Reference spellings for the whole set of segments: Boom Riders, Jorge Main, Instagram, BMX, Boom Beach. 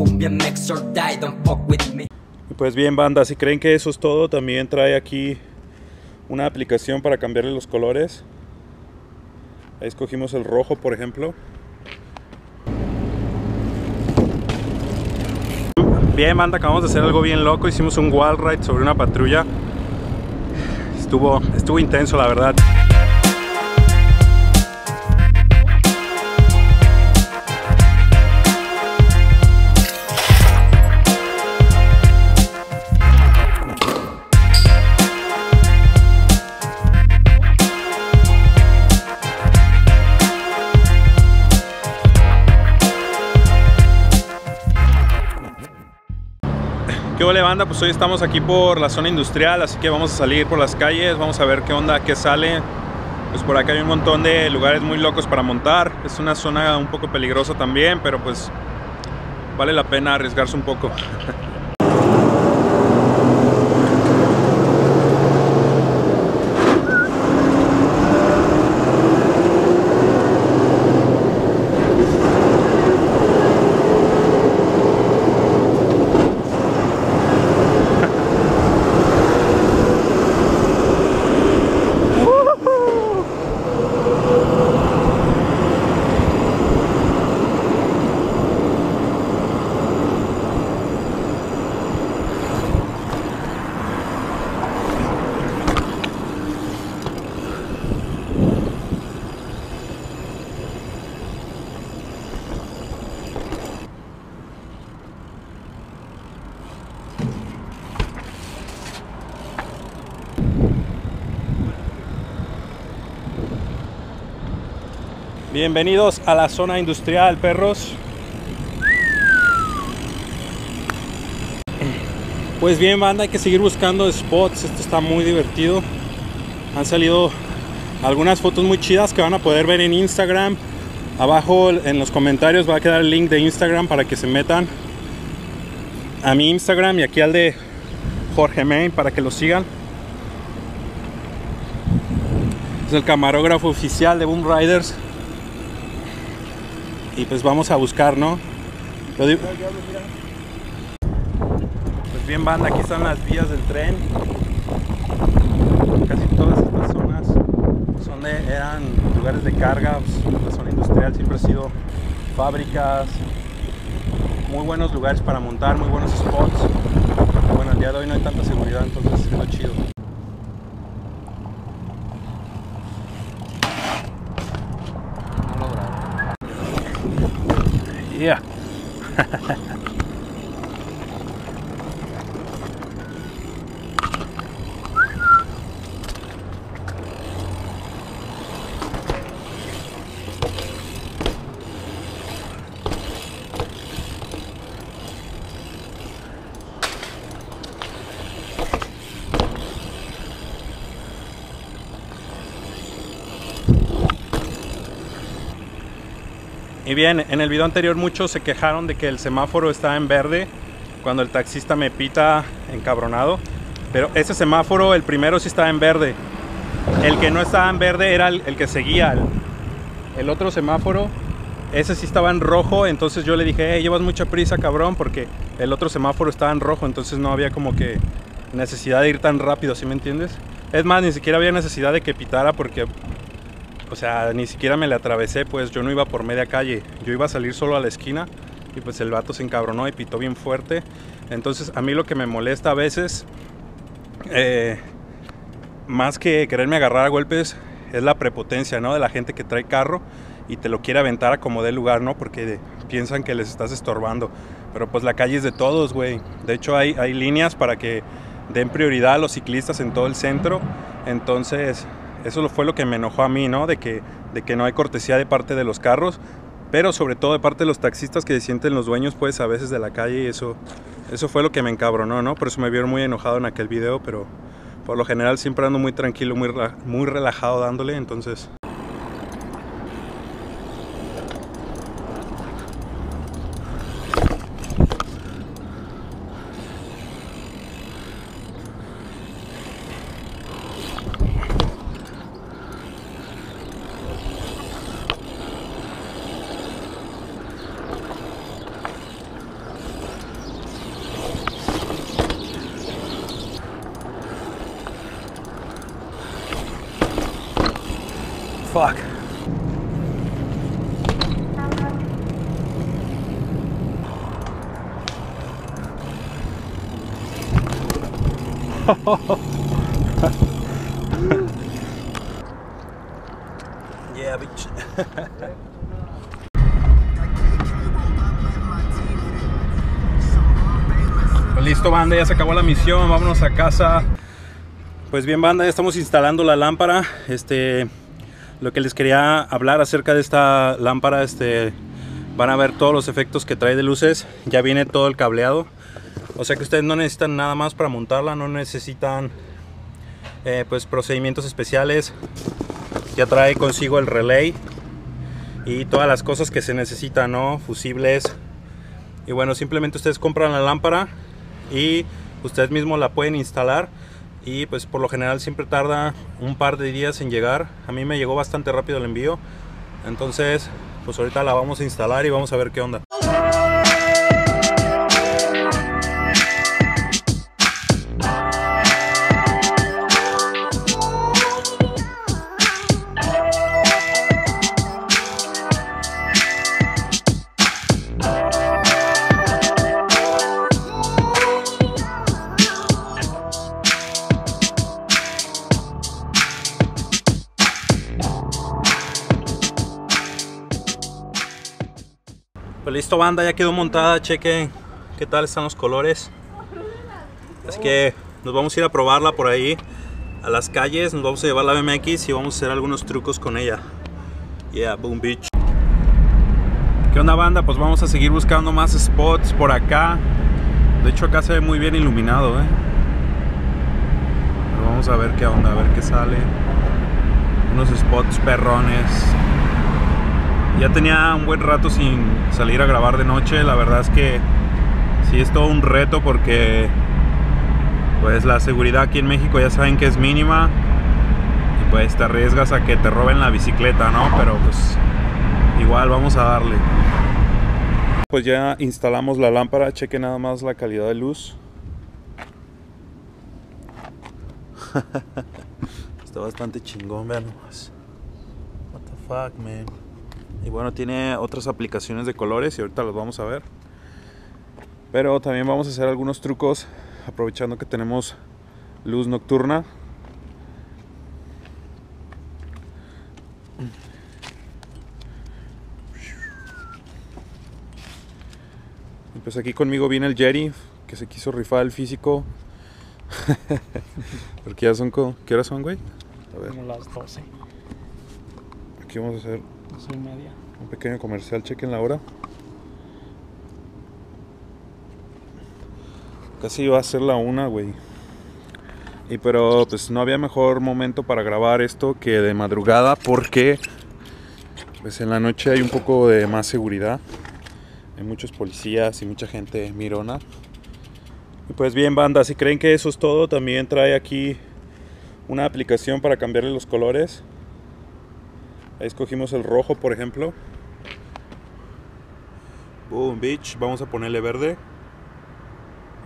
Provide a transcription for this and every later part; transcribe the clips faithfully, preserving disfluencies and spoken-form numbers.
un B M X or die, don't fuck with me. Y pues bien, banda, si creen que eso es todo, también trae aquí una aplicación para cambiarle los colores. Ahí escogimos el rojo, por ejemplo. Bien, banda, acabamos de hacer algo bien loco. Hicimos un wall ride sobre una patrulla. Estuvo, estuvo intenso, la verdad. ¿Qué vale, banda? Pues hoy estamos aquí por la zona industrial, así que vamos a salir por las calles, vamos a ver qué onda, qué sale. Pues por acá hay un montón de lugares muy locos para montar. Es una zona un poco peligrosa también, pero pues vale la pena arriesgarse un poco. Bienvenidos a la zona industrial, perros. Pues bien, banda, hay que seguir buscando spots. Esto está muy divertido. Han salido algunas fotos muy chidas que van a poder ver en Instagram. Abajo en los comentarios va a quedar el link de Instagram para que se metan a mi Instagram y aquí al de Jorge Main para que lo sigan. Es el camarógrafo oficial de Boom Riders. Y pues vamos a buscar, ¿no? Lo digo. Pues bien, banda, aquí están las vías del tren. Casi todas estas zonas son de, eran lugares de carga. Pues, la zona industrial siempre ha sido fábricas, muy buenos lugares para montar, muy buenos spots. Pero bueno, el día de hoy no hay tanta seguridad, entonces es lo chido. Yeah. Y bien, en el video anterior muchos se quejaron de que el semáforo está en verde cuando el taxista me pita encabronado. Pero ese semáforo, el primero sí estaba en verde. El que no estaba en verde era el, el que seguía. El, el otro semáforo, ese sí estaba en rojo. Entonces yo le dije, hey, llevas mucha prisa, cabrón, porque el otro semáforo estaba en rojo. Entonces no había como que necesidad de ir tan rápido, ¿sí me entiendes? Es más, ni siquiera había necesidad de que pitara porque... O sea, ni siquiera me le atravesé, pues yo no iba por media calle. Yo iba a salir solo a la esquina y pues el vato se encabronó y pitó bien fuerte. Entonces a mí lo que me molesta a veces, eh, más que quererme agarrar a golpes, es la prepotencia, ¿no? De la gente que trae carro y te lo quiere aventar a como dé lugar, ¿no? Porque de, piensan que les estás estorbando. Pero pues la calle es de todos, güey. De hecho hay, hay líneas para que den prioridad a los ciclistas en todo el centro. Entonces... eso fue lo que me enojó a mí, ¿no? De que, de que no hay cortesía de parte de los carros, pero sobre todo de parte de los taxistas que se sienten los dueños, pues, a veces de la calle. Y eso, eso fue lo que me encabronó, ¿no? Por eso me vieron muy enojado en aquel video, pero por lo general siempre ando muy tranquilo, muy, muy relajado dándole, entonces... o'clock. Yeah, but... Listo, banda, ya se acabó la misión, vámonos a casa. Pues bien, banda, ya estamos instalando la lámpara. Este, lo que les quería hablar acerca de esta lámpara, este, van a ver todos los efectos que trae de luces. Ya viene todo el cableado, o sea que ustedes no necesitan nada más para montarla, no necesitan eh, pues procedimientos especiales. Ya trae consigo el relay y todas las cosas que se necesitan, ¿no? Fusibles. Y bueno, simplemente ustedes compran la lámpara y ustedes mismos la pueden instalar. Y pues por lo general siempre tarda un par de días en llegar. A mí me llegó bastante rápido el envío. Entonces pues ahorita la vamos a instalar y vamos a ver qué onda. Listo, banda, ya quedó montada. Chequen qué tal están los colores. Así que nos vamos a ir a probarla por ahí a las calles, nos vamos a llevar la B M X y vamos a hacer algunos trucos con ella. Yeah, Boom Beach. ¿Qué onda, banda? Pues vamos a seguir buscando más spots por acá. De hecho acá se ve muy bien iluminado, ¿eh? Pero vamos a ver qué onda, a ver qué sale. Unos spots perrones. Ya tenía un buen rato sin salir a grabar de noche. La verdad es que sí es todo un reto porque pues la seguridad aquí en México ya saben que es mínima y pues te arriesgas a que te roben la bicicleta, ¿no? Pero pues igual vamos a darle. Pues ya instalamos la lámpara. Chequen nada más la calidad de luz. Está bastante chingón, vean nomás. What the fuck, man. Y bueno, tiene otras aplicaciones de colores y ahorita los vamos a ver. Pero también vamos a hacer algunos trucos aprovechando que tenemos luz nocturna. Y pues aquí conmigo viene el Jerry, que se quiso rifar el físico. Porque ya son... Con... ¿Qué horas son, güey? A ver. Como las doce. Aquí vamos a hacer... Soy media. Un pequeño comercial, chequen la hora. Casi iba a ser la una, güey. Y pero pues no había mejor momento para grabar esto que de madrugada, porque pues en la noche hay un poco de más seguridad. Hay muchos policías y mucha gente mirona. Y pues bien, banda, si creen que eso es todo, también trae aquí una aplicación para cambiarle los colores. Ahí escogimos el rojo, por ejemplo. Boom Beach. Vamos a ponerle verde.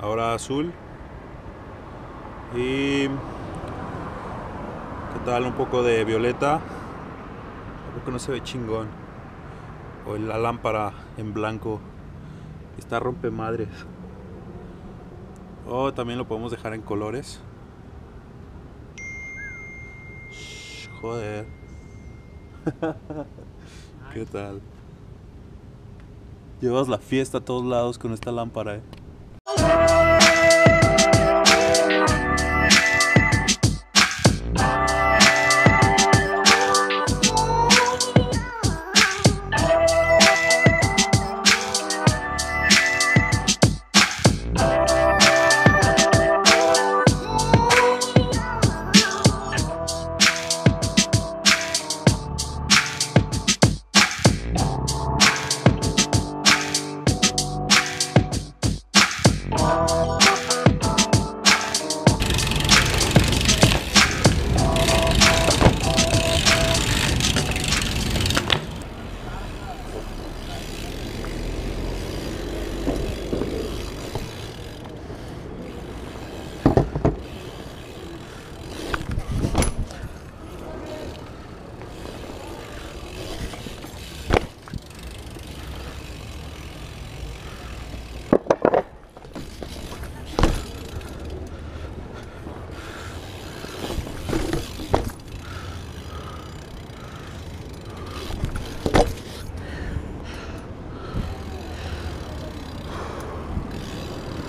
Ahora azul. Y... ¿qué tal? Un poco de violeta. Creo que no se ve chingón. O la lámpara en blanco. Está rompemadres. O también lo podemos dejar en colores. Joder. ¿Qué tal? Llevas la fiesta a todos lados con esta lámpara, ¿eh?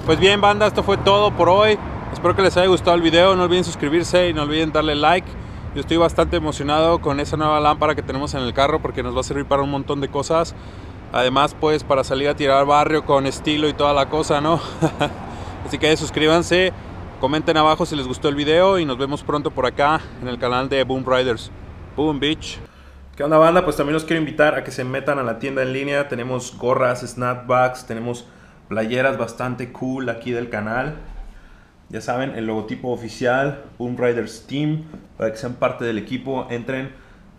Pues bien, banda, esto fue todo por hoy. Espero que les haya gustado el video. No olviden suscribirse y no olviden darle like. Yo estoy bastante emocionado con esa nueva lámpara que tenemos en el carro, porque nos va a servir para un montón de cosas. Además, pues, para salir a tirar barrio con estilo y toda la cosa, ¿no? Así que suscríbanse, comenten abajo si les gustó el video y nos vemos pronto por acá en el canal de Boom Riders. Boom Beach. ¿Qué onda, banda? Pues también los quiero invitar a que se metan a la tienda en línea. Tenemos gorras, snapbacks, tenemos playeras bastante cool aquí del canal. Ya saben, el logotipo oficial, Boom Riders Team, para que sean parte del equipo. Entren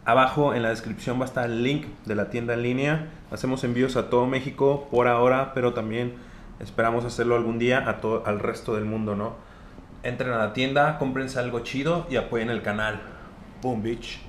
abajo en la descripción, va a estar el link de la tienda en línea. Hacemos envíos a todo México por ahora, pero también esperamos hacerlo algún día a todo, al resto del mundo, ¿no? Entren a la tienda, cómprense algo chido y apoyen el canal. Boom Beach.